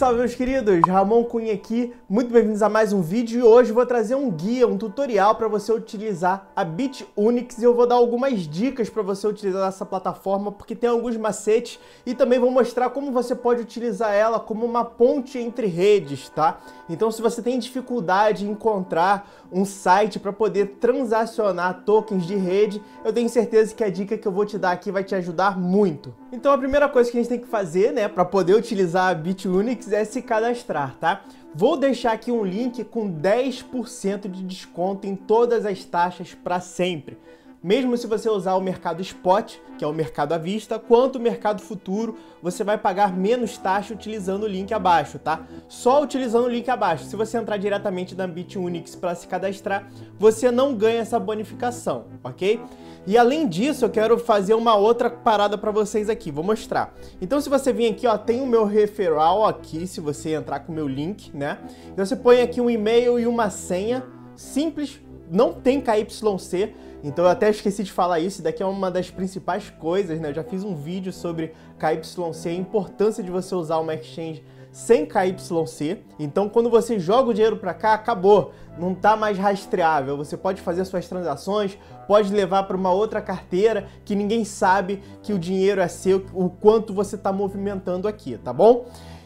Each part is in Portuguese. Salve, meus queridos! Ramon Cunha aqui, muito bem-vindos a mais um vídeo e hoje eu vou trazer um guia, um tutorial para você utilizar a BitUnix e eu vou dar algumas dicas para você utilizar essa plataforma porque tem alguns macetes e também vou mostrar como você pode utilizar ela como uma ponte entre redes, tá? Então se você tem dificuldade em encontrar um site para poder transacionar tokens de rede, eu tenho certeza que a dica que eu vou te dar aqui vai te ajudar muito. Então a primeira coisa que a gente tem que fazer, né, para poder utilizar a BitUnix é se cadastrar, tá? Vou deixar aqui um link com 10% de desconto em todas as taxas para sempre. Mesmo se você usar o mercado spot, que é o mercado à vista, quanto o mercado futuro, você vai pagar menos taxa utilizando o link abaixo, tá? Só utilizando o link abaixo. Se você entrar diretamente na BitUnix para se cadastrar, você não ganha essa bonificação, ok? E além disso, eu quero fazer uma outra parada para vocês aqui, vou mostrar. Então se você vir aqui, ó, tem o meu referral aqui, se você entrar com o meu link, né? Então você põe aqui um e-mail e uma senha, simples, não tem KYC. Então eu até esqueci de falar isso, daqui é uma das principais coisas, né? Eu já fiz um vídeo sobre KYC, a importância de você usar uma exchange sem KYC. Então quando você joga o dinheiro para cá, acabou, não tá mais rastreável. Você pode fazer suas transações, pode levar para uma outra carteira que ninguém sabe que o dinheiro é seu, o quanto você tá movimentando aqui, tá bom?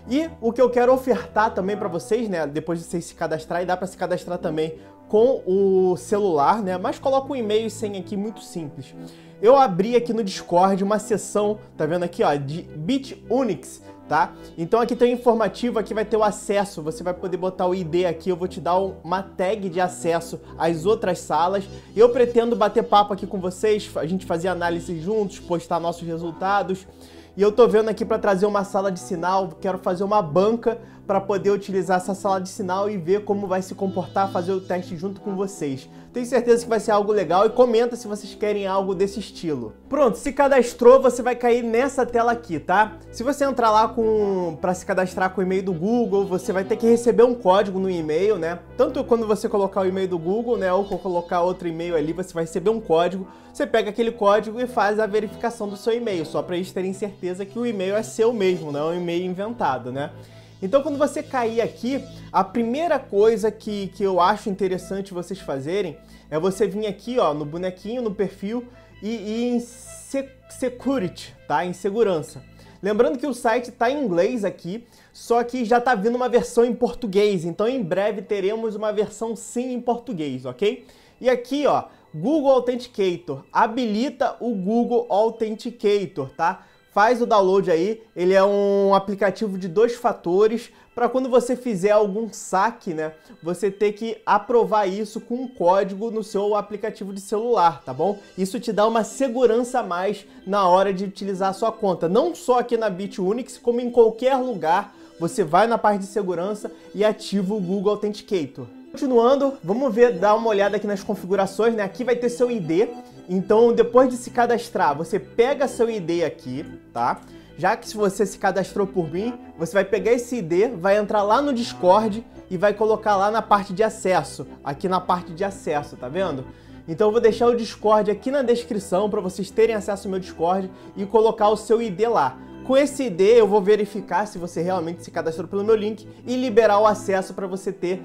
E o que eu quero ofertar também para vocês, né, depois de vocês se cadastrar, e dá para se cadastrar também com o celular, né, mas coloca um e-mail e senha aqui, muito simples. Eu abri aqui no Discord uma sessão, tá vendo aqui, ó, de BitUnix, tá? Então aqui tem um informativo, aqui vai ter o acesso, você vai poder botar o ID aqui, eu vou te dar uma tag de acesso às outras salas. Eu pretendo bater papo aqui com vocês, a gente fazer análise juntos, postar nossos resultados. E eu tô vendo aqui para trazer uma sala de sinal, quero fazer uma banca para poder utilizar essa sala de sinal e ver como vai se comportar, fazer o teste junto com vocês. Tenho certeza que vai ser algo legal e comenta se vocês querem algo desse estilo. Pronto, se cadastrou, você vai cair nessa tela aqui, tá? Se você entrar lá para se cadastrar com o e-mail do Google, você vai ter que receber um código no e-mail, né? Tanto quando você colocar o e-mail do Google, né, ou colocar outro e-mail ali, você vai receber um código. Você pega aquele código e faz a verificação do seu e-mail, só para eles terem certeza que o e-mail é seu mesmo, não é um e-mail inventado, né? Então quando você cair aqui, a primeira coisa que eu acho interessante vocês fazerem é você vir aqui, ó, no bonequinho, no perfil e em security, tá? Em segurança. Lembrando que o site está em inglês aqui, só que já está vindo uma versão em português, então em breve teremos uma versão sim em português, ok? E aqui, ó, Google Authenticator, habilita o Google Authenticator, tá? Faz o download aí, ele é um aplicativo de 2 fatores para quando você fizer algum saque, né, você ter que aprovar isso com um código no seu aplicativo de celular, tá bom? Isso te dá uma segurança a mais na hora de utilizar a sua conta, não só aqui na BitUnix, como em qualquer lugar, você vai na parte de segurança e ativa o Google Authenticator. Continuando, vamos ver, dar uma olhada aqui nas configurações, né? Aqui vai ter seu ID, então depois de se cadastrar, você pega seu ID aqui, tá? Já que se você se cadastrou por mim, você vai pegar esse ID, vai entrar lá no Discord e vai colocar lá na parte de acesso, aqui na parte de acesso, tá vendo? Então eu vou deixar o Discord aqui na descrição para vocês terem acesso ao meu Discord e colocar o seu ID lá. Com esse ID eu vou verificar se você realmente se cadastrou pelo meu link e liberar o acesso para você ter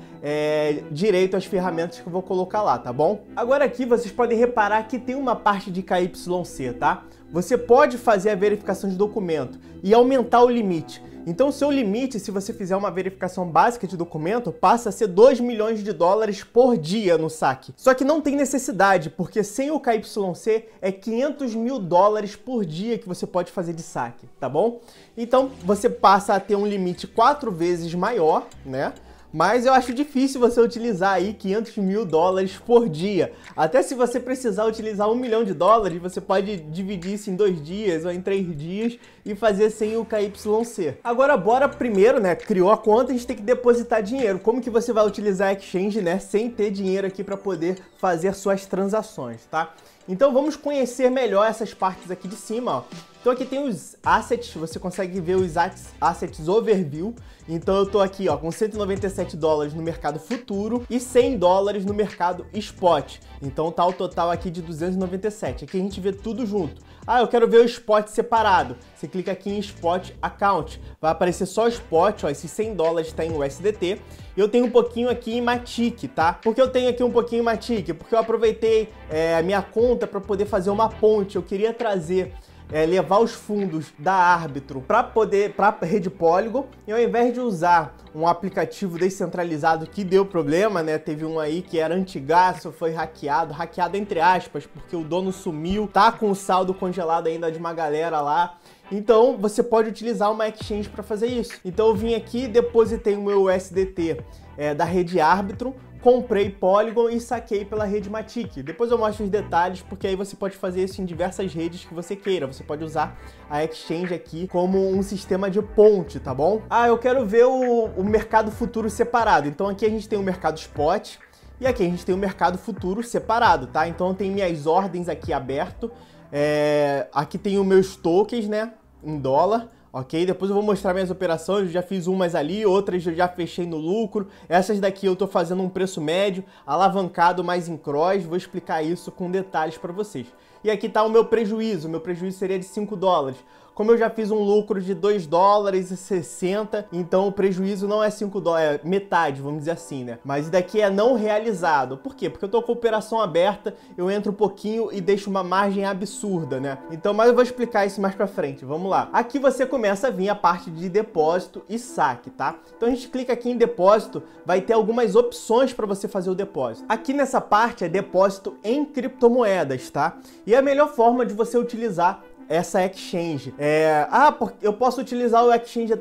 direito às ferramentas que eu vou colocar lá, tá bom? Agora aqui vocês podem reparar que tem uma parte de KYC, tá? Você pode fazer a verificação de documento e aumentar o limite. Então o seu limite, se você fizer uma verificação básica de documento, passa a ser 2 milhões de dólares por dia no saque. Só que não tem necessidade, porque sem o KYC é 500 mil dólares por dia que você pode fazer de saque, tá bom? Então você passa a ter um limite 4 vezes maior, né? Mas eu acho difícil você utilizar aí 500 mil dólares por dia. Até se você precisar utilizar 1 milhão de dólares, você pode dividir isso em 2 dias ou em 3 dias e fazer sem o KYC. Agora bora primeiro, né, criou a conta, a gente tem que depositar dinheiro. Como que você vai utilizar a exchange, né, sem ter dinheiro aqui para poder fazer suas transações, tá? Então vamos conhecer melhor essas partes aqui de cima, ó. Então aqui tem os assets, você consegue ver os assets overview. Então eu tô aqui, ó, com 197 dólares no mercado futuro e 100 dólares no mercado spot. Então tá o total aqui de 297. Aqui a gente vê tudo junto. Ah, eu quero ver o spot separado. Você clica aqui em spot account. Vai aparecer só spot, ó, esses 100 dólares tá em USDT. Eu tenho um pouquinho aqui em Matic, tá? Por que eu tenho aqui um pouquinho em Matic? Porque eu aproveitei a minha conta para poder fazer uma ponte. Eu queria trazer... levar os fundos da Árbitro para a rede Polygon, e ao invés de usar um aplicativo descentralizado que deu problema, né? Teve um aí que era antigaço, foi hackeado, hackeado entre aspas, porque o dono sumiu, tá com o saldo congelado ainda de uma galera lá. Então você pode utilizar uma exchange para fazer isso. Então eu vim aqui, depositei o meu USDT da rede Arbitrum, comprei Polygon e saquei pela rede Matic. Depois eu mostro os detalhes, porque aí você pode fazer isso em diversas redes que você queira. Você pode usar a exchange aqui como um sistema de ponte, tá bom? Ah, eu quero ver o mercado futuro separado. Então aqui a gente tem o mercado spot e aqui a gente tem o mercado futuro separado, tá? Então tem minhas ordens aqui aberto. Aqui tem os meus tokens, né, em dólar. Ok? Depois eu vou mostrar minhas operações, eu já fiz umas ali, outras eu já fechei no lucro. Essas daqui eu tô fazendo um preço médio, alavancado, mais em cross, vou explicar isso com detalhes para vocês. E aqui tá o meu prejuízo seria de 5 dólares. Como eu já fiz um lucro de 2 dólares e 60, então o prejuízo não é 5 dólares, é metade, vamos dizer assim, né? Mas isso daqui é não realizado. Por quê? Porque eu tô com operação aberta, eu entro um pouquinho e deixo uma margem absurda, né? Então, mas eu vou explicar isso mais pra frente, vamos lá. Aqui você começa a vir a parte de depósito e saque, tá? Então a gente clica aqui em depósito, vai ter algumas opções para você fazer o depósito. Aqui nessa parte é depósito em criptomoedas, tá? E a melhor forma de você utilizar essa exchange. Eu posso utilizar o exchange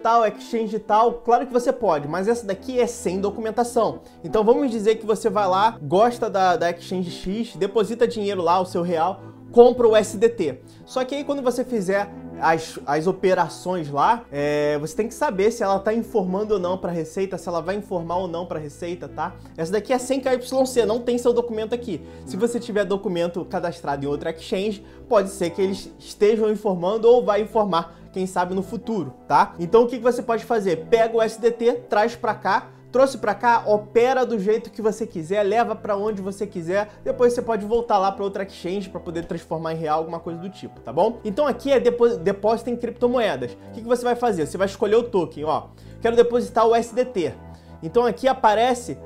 tal, Claro que você pode, mas essa daqui é sem documentação. Então vamos dizer que você vai lá, gosta da exchange X, deposita dinheiro lá, o seu real, compra o USDT. Só que aí quando você fizer as operações lá, você tem que saber se ela tá informando ou não para a Receita, se ela vai informar ou não para a Receita, tá? Essa daqui é sem KYC, não tem seu documento aqui. Se você tiver documento cadastrado em outra exchange, pode ser que eles estejam informando ou vai informar, quem sabe no futuro, tá? Então o que você pode fazer? Pega o USDT, traz para cá, trouxe para cá, opera do jeito que você quiser, leva para onde você quiser, depois você pode voltar lá para outra exchange para poder transformar em real, alguma coisa do tipo, tá bom? Então aqui é depósito em criptomoedas. O que você vai fazer? Você vai escolher o token, ó. Quero depositar o USDT. Então aqui aparece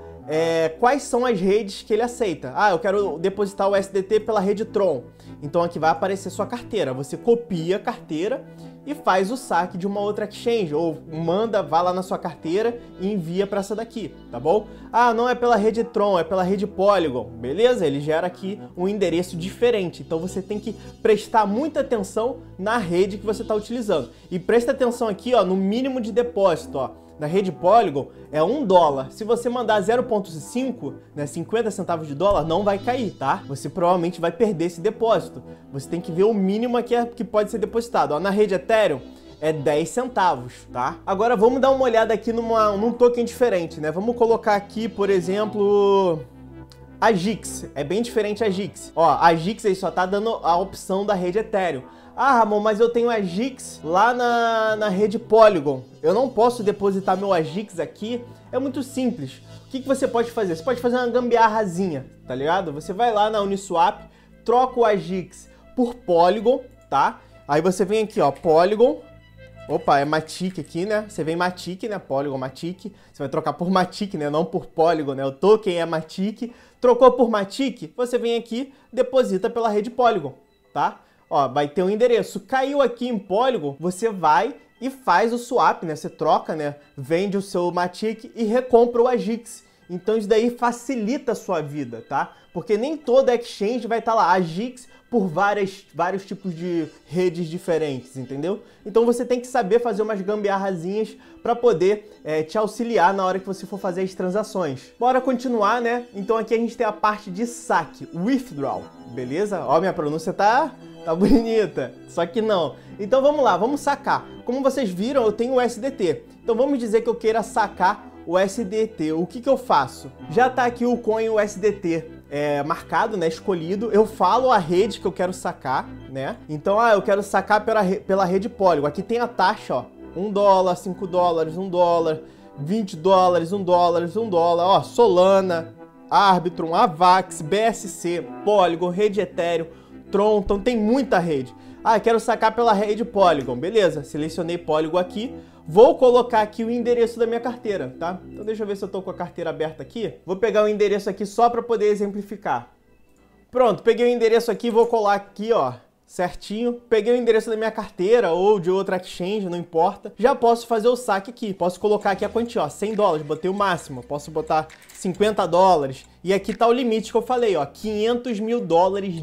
quais são as redes que ele aceita. Ah, eu quero depositar o USDT pela rede Tron. Então aqui vai aparecer sua carteira. Você copia a carteira e faz o saque de uma outra exchange, ou manda, vai lá na sua carteira e envia para essa daqui, tá bom? Ah, não é pela rede Tron, é pela rede Polygon, beleza? Ele gera aqui um endereço diferente, então você tem que prestar muita atenção na rede que você está utilizando. E presta atenção aqui, ó, no mínimo de depósito, ó. Na rede Polygon é 1 dólar. Se você mandar 0,5, né, 50 centavos de dólar, não vai cair, tá? Você provavelmente vai perder esse depósito. Você tem que ver o mínimo aqui que pode ser depositado. Ó, na rede Ethereum é 10 centavos, tá? Agora vamos dar uma olhada aqui num token diferente, né? Vamos colocar aqui, por exemplo, AGIX. É bem diferente a AGIX. Ó, a AGIX aí só tá dando a opção da rede Ethereum. Ah, Ramon, mas eu tenho AGIX lá na rede Polygon. Eu não posso depositar meu AGIX aqui. É muito simples. O que você pode fazer? Você pode fazer uma gambiarrazinha, tá ligado? Você vai lá na Uniswap, troca o AGIX por Polygon, tá? Aí você vem aqui, ó, Polygon. Opa, é Matic aqui, né? Você vem Matic, né? Polygon, Matic. Você vai trocar por Matic, né? Não por Polygon, né? O token é Matic. Trocou por Matic, você vem aqui, deposita pela rede Polygon, tá? Ó, vai ter um endereço. Caiu aqui em Polygon, você vai e faz o swap, né? Você troca, né? Vende o seu Matic e recompra o AGIX. Então isso daí facilita a sua vida, tá? Porque nem toda exchange vai estar lá AGIX por vários tipos de redes diferentes, entendeu? Então você tem que saber fazer umas gambiarrazinhas para poder te auxiliar na hora que você for fazer as transações. Bora continuar, né? Então aqui a gente tem a parte de saque, withdrawal, beleza? Ó, minha pronúncia tá bonita, só que não. Então vamos lá, vamos sacar. Como vocês viram, eu tenho o USDT. Então vamos dizer que eu queira sacar o USDT. O que eu faço? Já tá aqui o coin USDT marcado, né, escolhido, eu falo a rede que eu quero sacar, né? Então, ah, eu quero sacar pela rede Polygon. Aqui tem a taxa, ó, $1, $5, $1, $20, $1, $1, ó, Solana, Arbitrum, Avax, BSC, Polygon, rede Ethereum, Tron, então tem muita rede. Ah, eu quero sacar pela rede Polygon, beleza, selecionei Polygon aqui. Vou colocar aqui o endereço da minha carteira, tá? Então deixa eu ver se eu tô com a carteira aberta aqui. Vou pegar o endereço aqui só para poder exemplificar. Pronto, peguei o endereço aqui, vou colar aqui, ó, certinho. Peguei o endereço da minha carteira ou de outra exchange, não importa. Já posso fazer o saque aqui. Posso colocar aqui a quantia, ó, $100, botei o máximo. Posso botar $50. E aqui tá o limite que eu falei, ó, $500 mil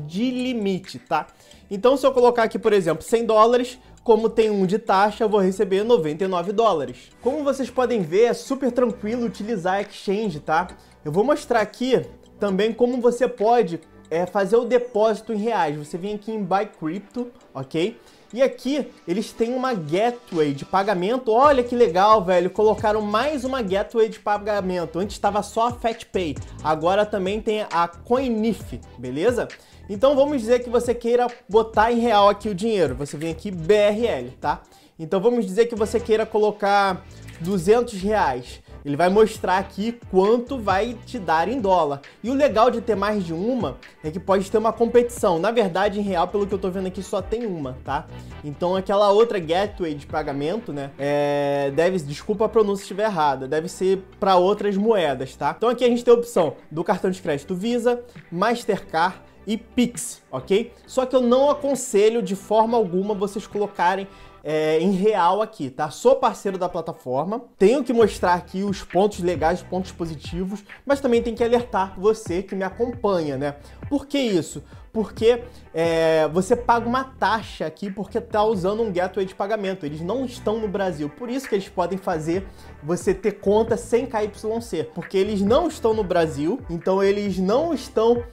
de limite, tá? Então se eu colocar aqui, por exemplo, $100... Como tem um de taxa, eu vou receber $99. Como vocês podem ver, é super tranquilo utilizar a exchange, tá? Eu vou mostrar aqui também como você pode fazer o depósito em reais. Você vem aqui em Buy Crypto, ok? E aqui eles têm uma gateway de pagamento. Olha que legal, velho, colocaram mais uma gateway de pagamento. Antes estava só a Fatpay, agora também tem a Coinify, beleza? Então vamos dizer que você queira botar em real aqui o dinheiro, você vem aqui BRL, tá? Então vamos dizer que você queira colocar R$200, ele vai mostrar aqui quanto vai te dar em dólar. E o legal de ter mais de uma é que pode ter uma competição. Na verdade, em real, pelo que eu tô vendo aqui, só tem uma, tá? Então aquela outra gateway de pagamento, né, desculpa a pronúncia se estiver errada, deve ser para outras moedas, tá? Então aqui a gente tem a opção do cartão de crédito Visa, Mastercard e Pix, ok? Só que eu não aconselho de forma alguma vocês colocarem em real aqui, tá? Sou parceiro da plataforma, tenho que mostrar aqui os pontos legais, os pontos positivos, mas também tem que alertar você que me acompanha, né? Por que isso? Porque você paga uma taxa aqui porque tá usando um gateway de pagamento. Eles não estão no Brasil, por isso que eles podem fazer você ter conta sem KYC, porque eles não estão no Brasil, então eles não estão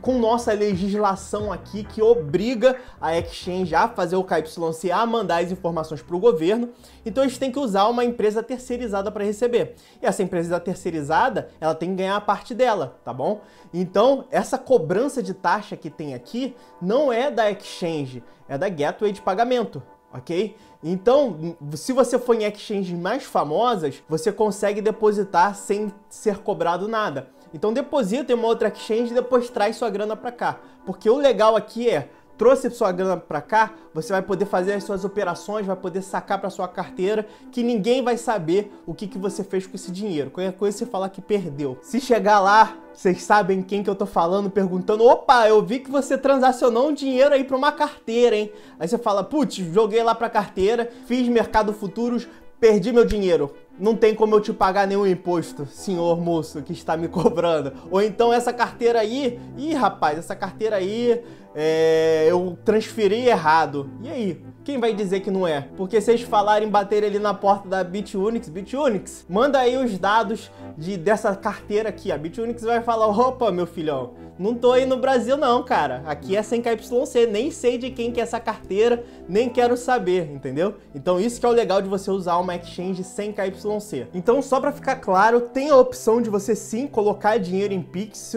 com nossa legislação aqui que obriga a exchange a fazer o KYC, a mandar as informações para o governo. Então eles têm que usar uma empresa terceirizada para receber. E essa empresa terceirizada, ela tem que ganhar a parte dela, tá bom? Então essa cobrança de taxa que tem aqui não é da exchange, é da gateway de pagamento, ok? Então, se você for em exchanges mais famosas, você consegue depositar sem ser cobrado nada. Então deposita em uma outra exchange e depois traz sua grana para cá, porque o legal aqui é: trouxe sua grana para cá, você vai poder fazer as suas operações, vai poder sacar para sua carteira, que ninguém vai saber o que você fez com esse dinheiro. Qualquer coisa você falar que perdeu. Se chegar lá, vocês sabem quem que eu tô falando, perguntando: opa, eu vi que você transacionou um dinheiro aí para uma carteira, hein? Aí você fala: putz, joguei lá para carteira, fiz mercado futuros, perdi meu dinheiro. Não tem como eu te pagar nenhum imposto, senhor moço que está me cobrando. Ou então essa carteira aí, ih rapaz, essa carteira aí eu transferi errado. E aí? Quem vai dizer que não é? Porque se eles falarem, bater ali na porta da BitUnix, BitUnix, manda aí os dados dessa carteira aqui. A BitUnix vai falar: opa, meu filhão, não tô aí no Brasil não, cara. Aqui é sem KYC, nem sei de quem que é essa carteira, nem quero saber, entendeu? Então isso que é o legal de você usar uma exchange sem KYC. Então só pra ficar claro, tem a opção de você sim colocar dinheiro em Pix.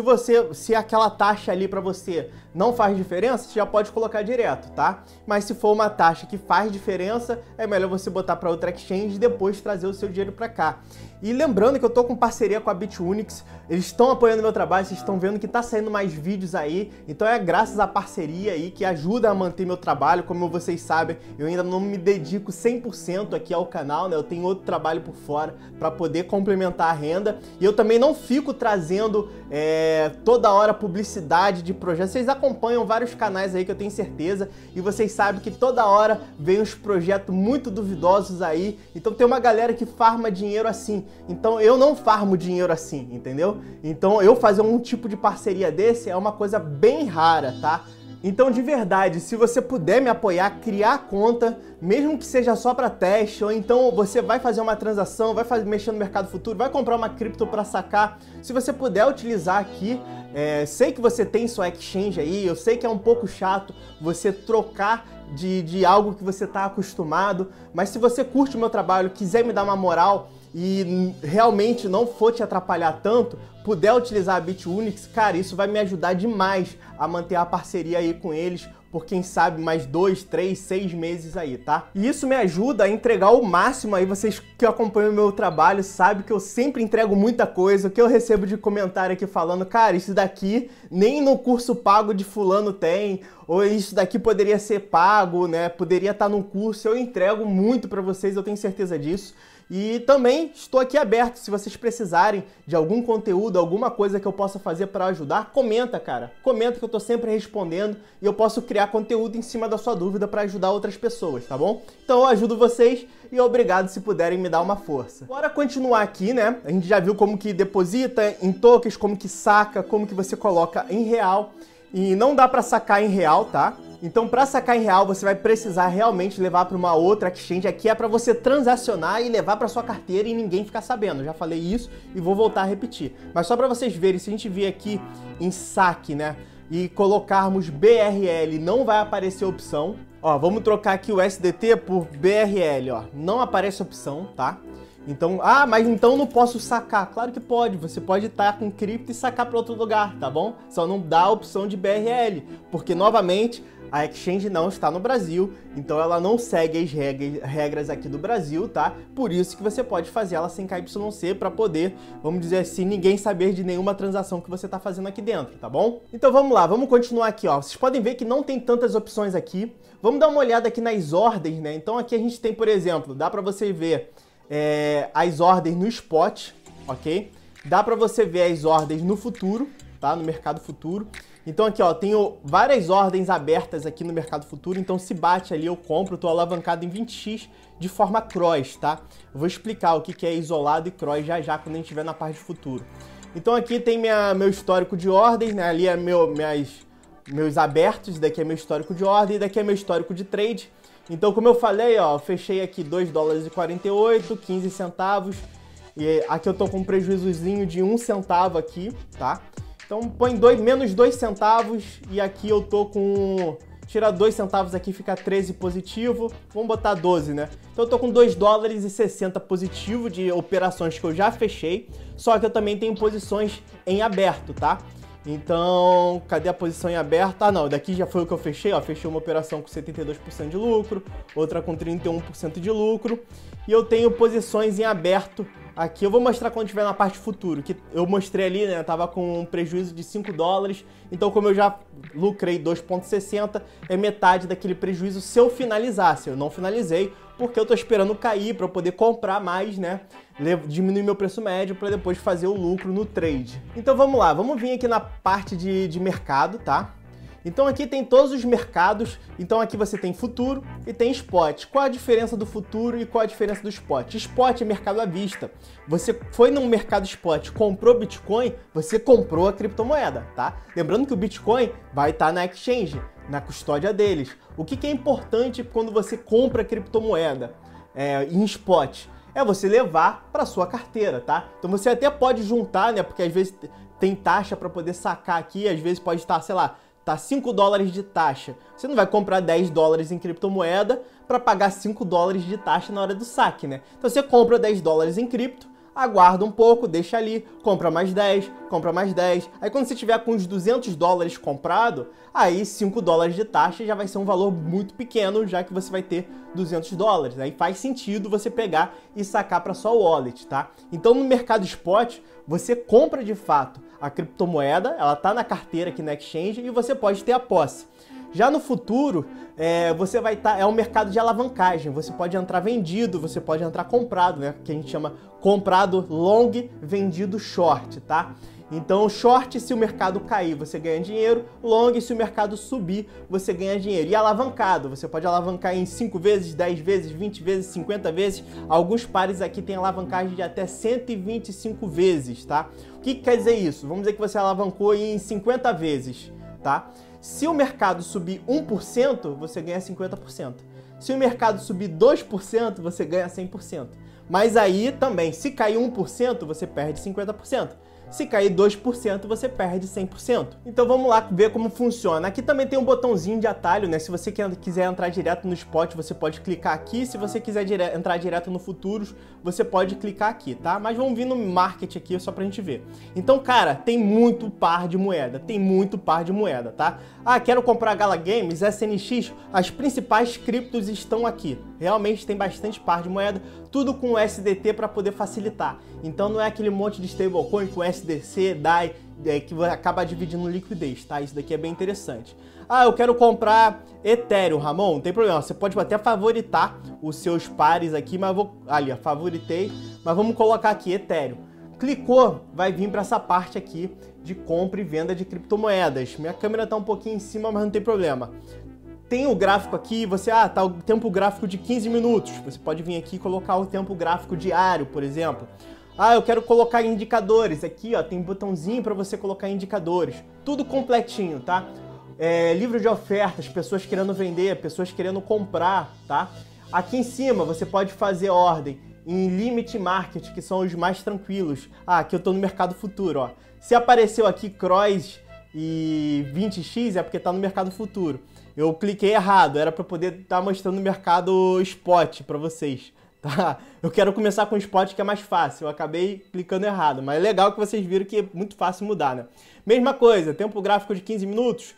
Se aquela taxa ali pra você não faz diferença, você já pode colocar direto, tá? Mas se for uma taxa que faz diferença, é melhor você botar para outra exchange e depois trazer o seu dinheiro para cá. E lembrando que eu tô com parceria com a BitUnix, eles estão apoiando meu trabalho, vocês estão vendo que tá saindo mais vídeos aí, então é graças à parceria aí que ajuda a manter meu trabalho. Como vocês sabem, eu ainda não me dedico 100% aqui ao canal, né? Eu tenho outro trabalho por fora para poder complementar a renda, e eu também não fico trazendo toda hora publicidade de projetos. Vocês acompanham vários canais aí que eu tenho certeza, e vocês sabem que toda hora vem uns projetos muito duvidosos aí, então tem uma galera que farma dinheiro assim. Então eu não farmo dinheiro assim, entendeu? Então eu fazer um tipo de parceria desse é uma coisa bem rara, tá? Então, de verdade, se você puder me apoiar, criar a conta, mesmo que seja só para teste, ou então você vai fazer uma transação, vai mexer no mercado futuro, vai comprar uma cripto para sacar, se você puder utilizar aqui, sei que você tem sua exchange aí, eu sei que é um pouco chato você trocar de algo que você está acostumado, mas se você curte o meu trabalho, quiser me dar uma moral, e realmente não for te atrapalhar tanto, puder utilizar a BitUnix, cara, isso vai me ajudar demais a manter a parceria aí com eles por, quem sabe, mais 2, 3, 6 meses aí, tá? E isso me ajuda a entregar o máximo aí. Vocês que acompanham o meu trabalho sabem que eu sempre entrego muita coisa. O que eu recebo de comentário aqui falando, cara, isso daqui nem no curso pago de fulano tem, ou isso daqui poderia ser pago, né? Poderia estar num curso. Eu entrego muito pra vocês, eu tenho certeza disso. E também estou aqui aberto, se vocês precisarem de algum conteúdo, alguma coisa que eu possa fazer para ajudar, comenta, cara. Comenta que eu tô sempre respondendo e eu posso criar conteúdo em cima da sua dúvida para ajudar outras pessoas, tá bom? Então eu ajudo vocês e obrigado se puderem me dar uma força. Bora continuar aqui, né? A gente já viu como que deposita em tokens, como que saca, como que você coloca em real. E não dá para sacar em real, tá? Então, para sacar em real, você vai precisar realmente levar para uma outra exchange. Aqui é para você transacionar e levar para sua carteira e ninguém ficar sabendo. Eu já falei isso e vou voltar a repetir. Mas só para vocês verem, se a gente vir aqui em saque, né, e colocarmos BRL, não vai aparecer opção. Ó, vamos trocar aqui o USDT por BRL, ó. Não aparece opção, tá? Então, ah, mas então não posso sacar. Claro que pode, você pode estar com cripto e sacar para outro lugar, tá bom? Só não dá a opção de BRL, porque, novamente, a exchange não está no Brasil, então ela não segue as regras aqui do Brasil, tá? Por isso que você pode fazer ela sem KYC para poder, vamos dizer assim, ninguém saber de nenhuma transação que você está fazendo aqui dentro, tá bom? Então vamos lá, vamos continuar aqui, ó. Vocês podem ver que não tem tantas opções aqui. Vamos dar uma olhada aqui nas ordens, né? Então aqui a gente tem, por exemplo, dá para você ver as ordens no spot, ok? Dá para você ver as ordens no futuro, tá? No mercado futuro. Então aqui, ó, tenho várias ordens abertas aqui no mercado futuro, então se bate ali eu compro, eu tô alavancado em 20x de forma cross, tá? Eu vou explicar o que é isolado e cross já já quando a gente estiver na parte de futuro. Então aqui tem meu histórico de ordens, né? Ali é meus abertos, daqui é meu histórico de ordem, daqui é meu histórico de trade. Então, como eu falei, ó, eu fechei aqui 2 dólares e 48, 15 centavos, e aqui eu tô com um prejuízozinho de 1 centavo aqui, tá? Então põe menos 2 centavos e aqui eu tô com... Tira 2 centavos aqui, fica 13 positivo. Vamos botar 12, né? Então eu tô com 2 dólares e 60 positivo de operações que eu já fechei. Só que eu também tenho posições em aberto, tá? Então, cadê a posição em aberto? Ah, não, daqui já foi o que eu fechei, ó. Fechei uma operação com 72% de lucro, outra com 31% de lucro. E eu tenho posições em aberto aqui. Eu vou mostrar quando tiver na parte futuro, que eu mostrei ali, né? Eu tava com um prejuízo de 5 dólares. Então, como eu já lucrei 2,60, é metade daquele prejuízo se eu finalizasse. Eu não finalizei, porque eu tô esperando cair para eu poder comprar mais, né? Diminuir meu preço médio para depois fazer o lucro no trade. Então vamos lá, vamos vir aqui na parte de mercado, tá? Então aqui tem todos os mercados, então aqui você tem futuro e tem spot. Qual a diferença do futuro e qual a diferença do spot? Spot é mercado à vista. Você foi num mercado spot, comprou Bitcoin, você comprou a criptomoeda, tá? Lembrando que o Bitcoin vai estar na exchange, na custódia deles. O que é importante quando você compra criptomoeda em spot? É você levar para sua carteira, tá? Então você até pode juntar, né? Porque às vezes tem taxa para poder sacar aqui, às vezes pode estar, sei lá, tá 5 dólares de taxa. Você não vai comprar 10 dólares em criptomoeda para pagar 5 dólares de taxa na hora do saque, né? Então você compra 10 dólares em cripto, aguarda um pouco, deixa ali, compra mais 10, compra mais 10. Aí quando você tiver com os 200 dólares comprado, aí 5 dólares de taxa já vai ser um valor muito pequeno, já que você vai ter 200 dólares. Aí faz sentido você pegar e sacar para sua wallet, tá? Então no mercado spot, você compra de fato a criptomoeda, ela tá na carteira aqui na exchange e você pode ter a posse. Já no futuro, você vai estar. É um mercado de alavancagem. Você pode entrar vendido, você pode entrar comprado, né? Que a gente chama comprado long, vendido short, tá? Então, short, se o mercado cair, você ganha dinheiro. Long, se o mercado subir, você ganha dinheiro. E alavancado, você pode alavancar em 5 vezes, 10 vezes, 20 vezes, 50 vezes. Alguns pares aqui tem alavancagem de até 125 vezes, tá? O que quer dizer isso? Vamos dizer que você alavancou em 50 vezes, tá? Se o mercado subir 1%, você ganha 50%. Se o mercado subir 2%, você ganha 100%. Mas aí também, se cair 1%, você perde 50%. Se cair 2%, você perde 100%. Então vamos lá ver como funciona. Aqui também tem um botãozinho de atalho, né? Se você quiser entrar direto no spot, você pode clicar aqui. Se você quiser entrar direto no futuros, você pode clicar aqui, tá? Mas vamos vir no market aqui só pra gente ver. Então, cara, tem muito par de moeda. Tem muito par de moeda, tá? Ah, quero comprar Gala Games, SNX. As principais criptos estão aqui. Realmente tem bastante par de moeda. Tudo com USDT para poder facilitar. Então não é aquele monte de stablecoin com USDC, DAI, que acaba dividindo liquidez, tá? Isso daqui é bem interessante. Ah, eu quero comprar Ethereum, Ramon, não tem problema. Você pode até favoritar os seus pares aqui, mas vou... Ali, ó, favoritei. Mas vamos colocar aqui, Ethereum. Clicou, vai vir para essa parte aqui de compra e venda de criptomoedas. Minha câmera tá um pouquinho em cima, mas não tem problema. Tem o gráfico aqui, você, tá o tempo gráfico de 15 minutos. Você pode vir aqui e colocar o tempo gráfico diário, por exemplo. Ah, eu quero colocar indicadores. Aqui, ó, tem um botãozinho para você colocar indicadores. Tudo completinho, tá? É, livro de ofertas, pessoas querendo vender, pessoas querendo comprar, tá? Aqui em cima, você pode fazer ordem em limit market, que são os mais tranquilos. Ah, aqui eu tô no mercado futuro, ó. Se apareceu aqui cross e 20x, é porque tá no mercado futuro. Eu cliquei errado, era para poder estar mostrando o mercado spot para vocês, tá? Eu quero começar com o spot que é mais fácil, eu acabei clicando errado, mas é legal que vocês viram que é muito fácil mudar, né? Mesma coisa, tempo gráfico de 15 minutos,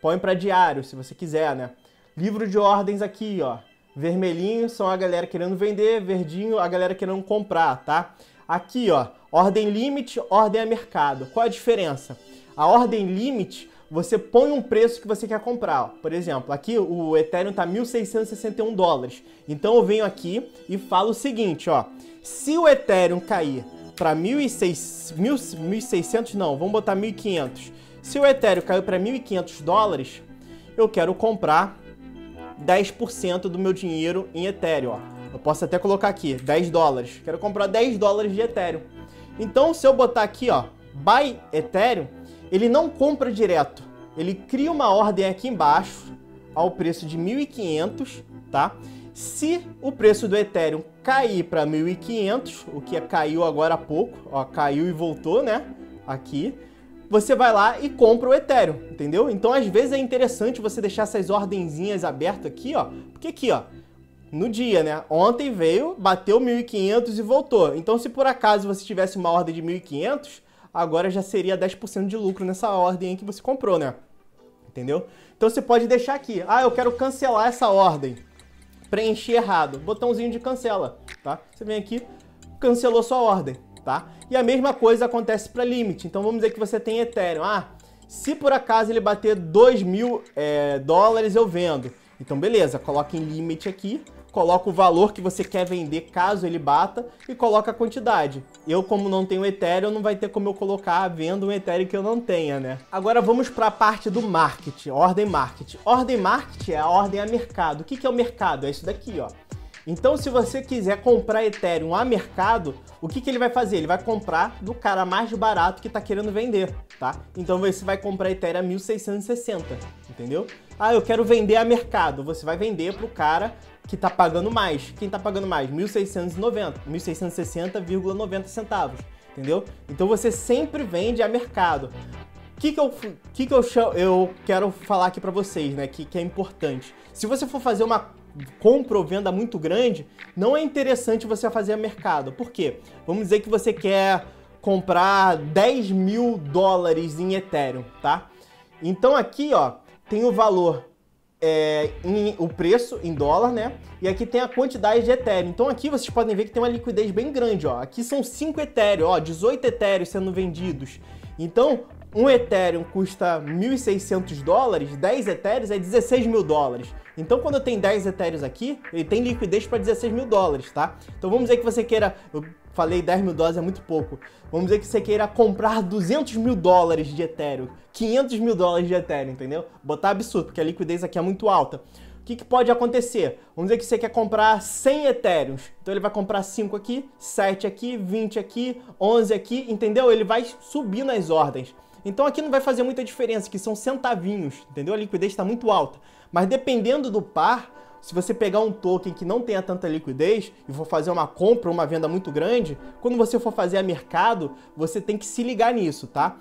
põe para diário, se você quiser, né? Livro de ordens aqui, ó, vermelhinho são a galera querendo vender, verdinho a galera querendo comprar, tá? Aqui, ó, ordem limite, ordem a mercado. Qual a diferença? A ordem limite... Você põe um preço que você quer comprar. Por exemplo, aqui o Ethereum está 1.661 dólares. Então eu venho aqui e falo o seguinte, ó. Se o Ethereum cair para 1.600, não, vamos botar 1.500. Se o Ethereum caiu para 1.500 dólares, eu quero comprar 10% do meu dinheiro em Ethereum, ó. Eu posso até colocar aqui, 10 dólares. Quero comprar 10 dólares de Ethereum. Então se eu botar aqui, ó, buy Ethereum, ele não compra direto, ele cria uma ordem aqui embaixo, ao preço de 1.500, tá? Se o preço do Ethereum cair para 1.500, o que caiu agora há pouco, ó, caiu e voltou, né? Aqui, você vai lá e compra o Ethereum, entendeu? Então, às vezes, é interessante você deixar essas ordenzinhas abertas aqui, ó, porque aqui, ó, no dia, né? Ontem veio, bateu 1.500 e voltou. Então, se por acaso você tivesse uma ordem de 1.500, agora já seria 10% de lucro nessa ordem que você comprou, né? Entendeu? Então você pode deixar aqui. Ah, eu quero cancelar essa ordem. Preenchi errado. Botãozinho de cancela, tá? Você vem aqui, cancelou sua ordem, tá? E a mesma coisa acontece para limite. Então vamos dizer que você tem Ethereum. Ah, se por acaso ele bater 2 mil dólares, eu vendo. Então beleza, coloca em limite aqui. Coloca o valor que você quer vender caso ele bata e coloca a quantidade. Eu, como não tenho Ethereum, não vai ter como eu colocar a venda um Ethereum que eu não tenha, né? Agora vamos para a parte do market, ordem market. Ordem market é a ordem a mercado. O que é o mercado? É isso daqui, ó. Então, se você quiser comprar Ethereum a mercado, o que ele vai fazer? Ele vai comprar do cara mais barato que tá querendo vender, tá? Então, você vai comprar Ethereum a 1.660, entendeu? Ah, eu quero vender a mercado. Você vai vender pro cara que tá pagando mais. Quem tá pagando mais? 1.690, 1.660,90 centavos, entendeu? Então, você sempre vende a mercado. O que eu quero falar aqui pra vocês, né? Que é importante. Se você for fazer uma compra ou venda muito grande, não é interessante você fazer a mercado. Por quê? Vamos dizer que você quer comprar 10 mil dólares em Ethereum, tá? Então aqui, ó, tem o valor, o preço em dólar, né? E aqui tem a quantidade de Ethereum. Então aqui vocês podem ver que tem uma liquidez bem grande, ó. Aqui são 5 Ethereum, ó, 18 Ethereum sendo vendidos. Então, um Ethereum custa 1.600 dólares, 10 Ethereum é 16 mil dólares. Então, quando eu tenho 10 Ethereum aqui, ele tem liquidez para 16 mil dólares, tá? Então, vamos dizer que você queira... Eu falei 10 mil dólares é muito pouco. Vamos dizer que você queira comprar 200 mil dólares de Ethereum, 500 mil dólares de Ethereum, entendeu? Botar absurdo, porque a liquidez aqui é muito alta. O que pode acontecer? Vamos dizer que você quer comprar 100 Ethereums. Então ele vai comprar 5 aqui, 7 aqui, 20 aqui, 11 aqui, entendeu? Ele vai subir nas ordens. Então aqui não vai fazer muita diferença, que são centavinhos, entendeu? A liquidez está muito alta. Mas dependendo do par, se você pegar um token que não tenha tanta liquidez e for fazer uma compra ou uma venda muito grande, quando você for fazer a mercado, você tem que se ligar nisso, tá?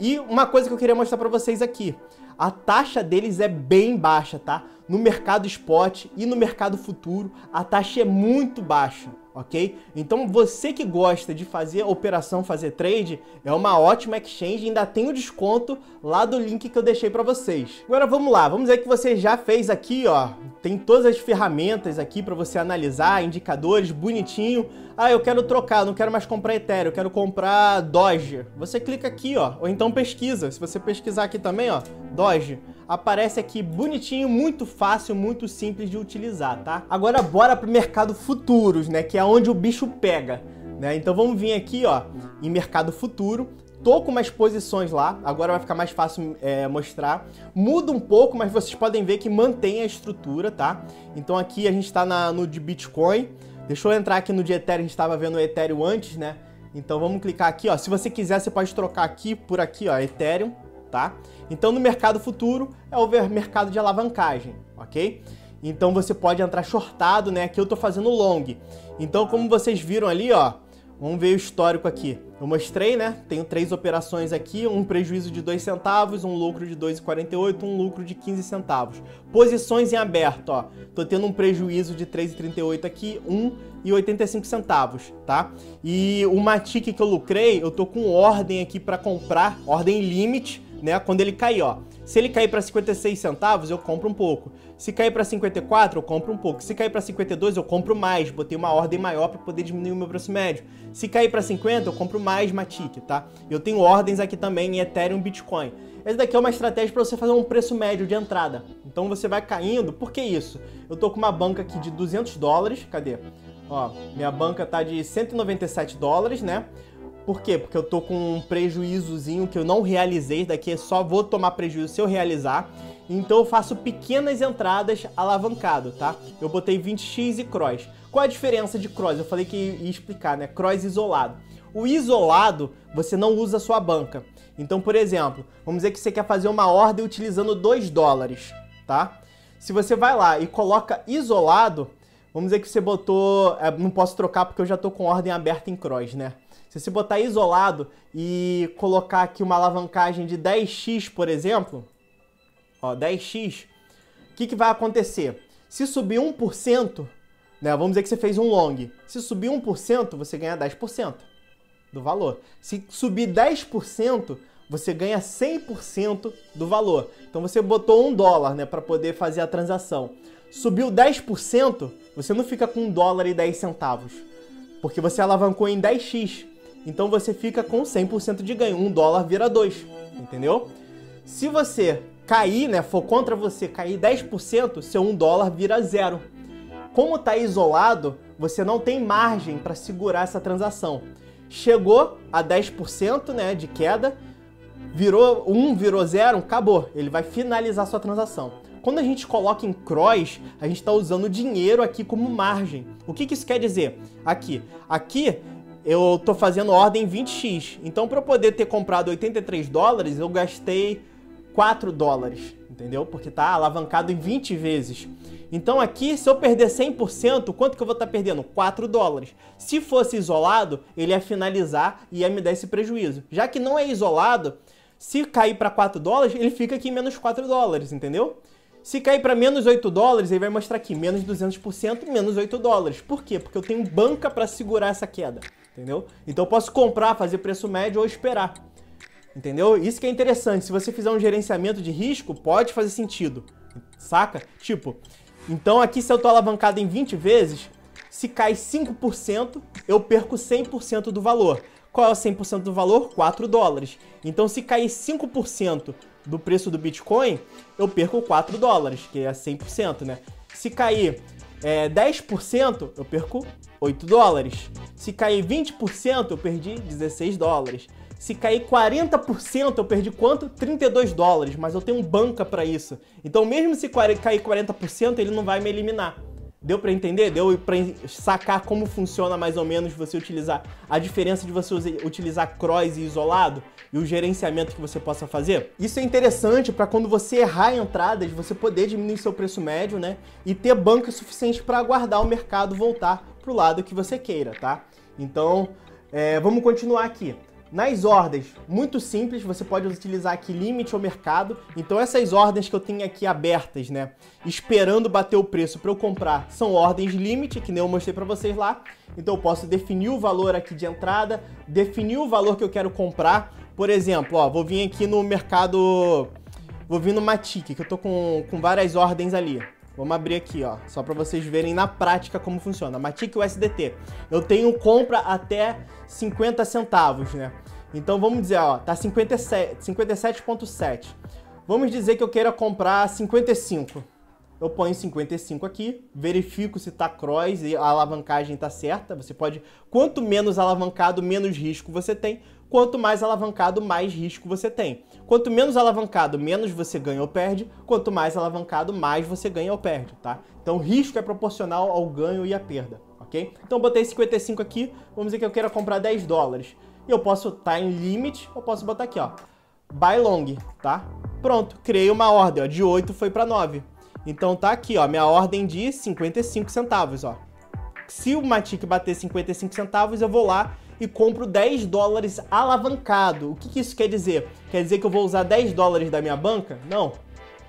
E uma coisa que eu queria mostrar para vocês aqui, a taxa deles é bem baixa, tá? No mercado spot e no mercado futuro, a taxa é muito baixa, ok? Então você que gosta de fazer operação, fazer trade, é uma ótima exchange, ainda tem o desconto lá do link que eu deixei para vocês. Agora vamos lá, vamos ver que você já fez aqui, ó, tem todas as ferramentas aqui para você analisar, indicadores, bonitinho. Ah, eu quero trocar, não quero mais comprar Ethereum, eu quero comprar Doge. Você clica aqui, ó, ou então pesquisa, se você pesquisar aqui também, ó, Doge. Aparece aqui bonitinho, muito fácil, muito simples de utilizar, tá? Agora bora pro mercado futuros, né? Que é onde o bicho pega, né? Então vamos vir aqui, ó, em mercado futuro. Tô com umas posições lá, agora vai ficar mais fácil mostrar. Muda um pouco, mas vocês podem ver que mantém a estrutura, tá? Então aqui a gente tá no de Bitcoin. Deixa eu entrar aqui no de Ethereum, a gente tava vendo o Ethereum antes, né? Então vamos clicar aqui, ó. Se você quiser, você pode trocar aqui, por aqui, ó, Ethereum. Tá? Então no mercado futuro é o mercado de alavancagem, ok? Então você pode entrar shortado, né? Aqui eu tô fazendo long. Então como vocês viram ali, ó, vamos ver o histórico aqui. Eu mostrei, né? Tenho 3 operações aqui, um prejuízo de 2 centavos, um lucro de 2,48, um lucro de 15 centavos. Posições em aberto, ó. Tô tendo um prejuízo de 3,38 aqui, 1,85 centavos, tá? E o Matic que eu lucrei, eu tô com ordem aqui para comprar, ordem limite, né? Quando ele cair, ó. Se ele cair para 56 centavos, eu compro um pouco. Se cair para 54, eu compro um pouco. Se cair para 52, eu compro mais. Botei uma ordem maior para poder diminuir o meu preço médio. Se cair para 50, eu compro mais Matic, tá? Eu tenho ordens aqui também em Ethereum e Bitcoin. Essa daqui é uma estratégia para você fazer um preço médio de entrada. Então você vai caindo. Por que isso? Eu tô com uma banca aqui de $200. Cadê? Ó, minha banca tá de $197, né? Por quê? Porque eu tô com um prejuízozinho que eu não realizei, daqui eu só vou tomar prejuízo se eu realizar. Então eu faço pequenas entradas alavancado, tá? Eu botei 20x e cross. Qual é a diferença de cross? Eu falei que ia explicar, né? Cross isolado. O isolado, você não usa a sua banca. Então, por exemplo, vamos dizer que você quer fazer uma ordem utilizando $2, tá? Se você vai lá e coloca isolado, vamos dizer que você botou... Não posso trocar porque eu já tô com ordem aberta em cross, né? Se você botar isolado e colocar aqui uma alavancagem de 10x, por exemplo, ó, 10x, o que vai acontecer? Se subir 1%, né, vamos dizer que você fez um long, se subir 1%, você ganha 10% do valor. Se subir 10%, você ganha 100% do valor. Então você botou $1, né, para poder fazer a transação. Subiu 10%, você não fica com $1,10, porque você alavancou em 10x. Então você fica com 100% de ganho, $1 vira 2, entendeu? Se você cair, né, for contra você, cair 10%, seu $1 vira 0. Como está isolado, você não tem margem para segurar essa transação. Chegou a 10%, né, de queda, virou 1, virou 0, acabou. Ele vai finalizar sua transação. Quando a gente coloca em cross, a gente está usando dinheiro aqui como margem. O que isso quer dizer? Aqui... eu tô fazendo ordem 20x, então para eu poder ter comprado $83, eu gastei $4, entendeu? Porque tá alavancado em 20 vezes. Então aqui, se eu perder 100%, quanto que eu vou estar perdendo? $4. Se fosse isolado, ele ia finalizar e ia me dar esse prejuízo. Já que não é isolado, se cair para $4, ele fica aqui em menos $4, entendeu? Se cair para menos $8, ele vai mostrar aqui, menos 200%, menos $8. Por quê? Porque eu tenho banca para segurar essa queda, entendeu? Então eu posso comprar, fazer preço médio ou esperar, entendeu? Isso que é interessante. Se você fizer um gerenciamento de risco, pode fazer sentido, saca? Tipo, então aqui se eu tô alavancado em 20 vezes, se cai 5%, eu perco 100% do valor. Qual é o 100% do valor? $4. Então se cair 5% do preço do Bitcoin, eu perco $4, que é 100%, né? Se cair 10%, eu perco $8. Se cair 20%, eu perdi $16. Se cair 40%, eu perdi quanto? $32, mas eu tenho banca para isso. Então mesmo se cair 40%, ele não vai me eliminar. Deu para entender? Deu para sacar como funciona mais ou menos você utilizar a diferença de você utilizar cross e isolado e o gerenciamento que você possa fazer? Isso é interessante para quando você errar entradas, você poder diminuir seu preço médio, né? E ter banca suficiente para aguardar o mercado voltar para o lado que você queira, tá? Então, vamos continuar aqui. Nas ordens, muito simples, você pode utilizar aqui limite ou mercado. Então essas ordens que eu tenho aqui abertas, né, esperando bater o preço para eu comprar, são ordens limite, que nem eu mostrei para vocês lá. Então eu posso definir o valor aqui de entrada, definir o valor que eu quero comprar. Por exemplo, ó, vou vir aqui no mercado, vou vir no Matic, que eu tô com várias ordens ali. Vamos abrir aqui, ó, só para vocês verem na prática como funciona. Matic e USDT. Eu tenho compra até 50 centavos, né? Então vamos dizer, ó, tá 57,7. Vamos dizer que eu queira comprar 55. Eu ponho 55 aqui, verifico se tá cross e a alavancagem tá certa. Você pode, quanto menos alavancado, menos risco você tem. Quanto mais alavancado, mais risco você tem. Quanto menos alavancado, menos você ganha ou perde. Quanto mais alavancado, mais você ganha ou perde, tá? Então, o risco é proporcional ao ganho e à perda, ok? Então, eu botei 55 aqui. Vamos dizer que eu queira comprar 10 dólares. E eu posso estar em limite, eu posso botar aqui, ó, buy long, tá? Pronto, criei uma ordem, ó, de 8 foi para 9. Então, tá aqui, ó, minha ordem de 55 centavos, ó. Se o Matic bater 55 centavos, eu vou lá e compro 10 dólares alavancado. O que que isso quer dizer? Quer dizer que eu vou usar 10 dólares da minha banca? Não.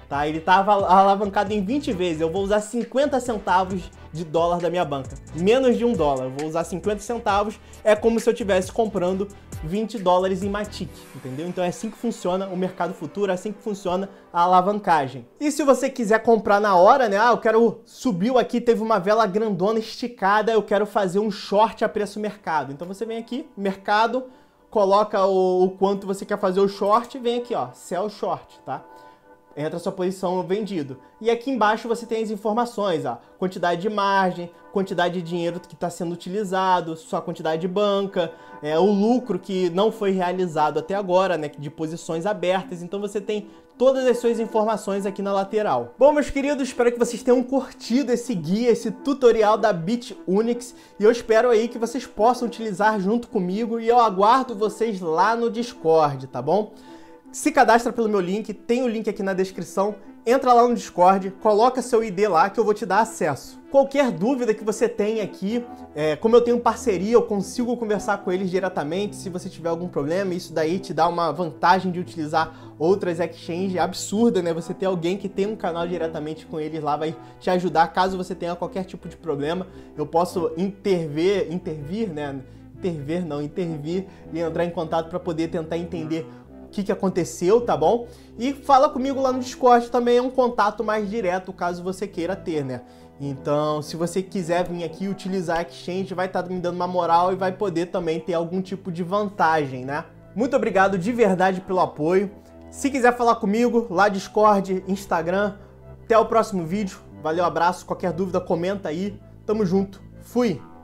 Tá? Ele estava alavancado em 20 vezes. Eu vou usar 50 centavos de dólar da minha banca. Menos de $1. Eu vou usar 50 centavos. É como se eu estivesse comprando 20 dólares em Matic, entendeu? Então é assim que funciona o mercado futuro, é assim que funciona a alavancagem. E se você quiser comprar na hora, né? Ah, eu quero... Subiu aqui, teve uma vela grandona esticada, eu quero fazer um short a preço mercado. Então você vem aqui, mercado, coloca o quanto você quer fazer o short e vem aqui, ó, sell short, tá? Entra a sua posição vendido. E aqui embaixo você tem as informações, ó, quantidade de margem, quantidade de dinheiro que está sendo utilizado, sua quantidade de banca, o lucro que não foi realizado até agora, né, de posições abertas. Então você tem todas as suas informações aqui na lateral. Bom, meus queridos, espero que vocês tenham curtido esse guia, esse tutorial da BitUnix, e eu espero aí que vocês possam utilizar junto comigo e eu aguardo vocês lá no Discord, tá bom? Se cadastra pelo meu link, tem o link aqui na descrição, entra lá no Discord, coloca seu ID lá que eu vou te dar acesso. Qualquer dúvida que você tenha aqui, como eu tenho parceria, eu consigo conversar com eles diretamente se você tiver algum problema. Isso daí te dá uma vantagem de utilizar outras exchanges absurda, né? Você ter alguém que tem um canal diretamente com eles lá vai te ajudar caso você tenha qualquer tipo de problema. Eu posso intervir e entrar em contato para poder tentar entender o que aconteceu, tá bom? E fala comigo lá no Discord, também é um contato mais direto, caso você queira ter, né? Então, se você quiser vir aqui utilizar a exchange, vai estar me dando uma moral e vai poder também ter algum tipo de vantagem, né? Muito obrigado de verdade pelo apoio. Se quiser falar comigo, lá Discord, Instagram. Até o próximo vídeo. Valeu, abraço. Qualquer dúvida, comenta aí. Tamo junto. Fui!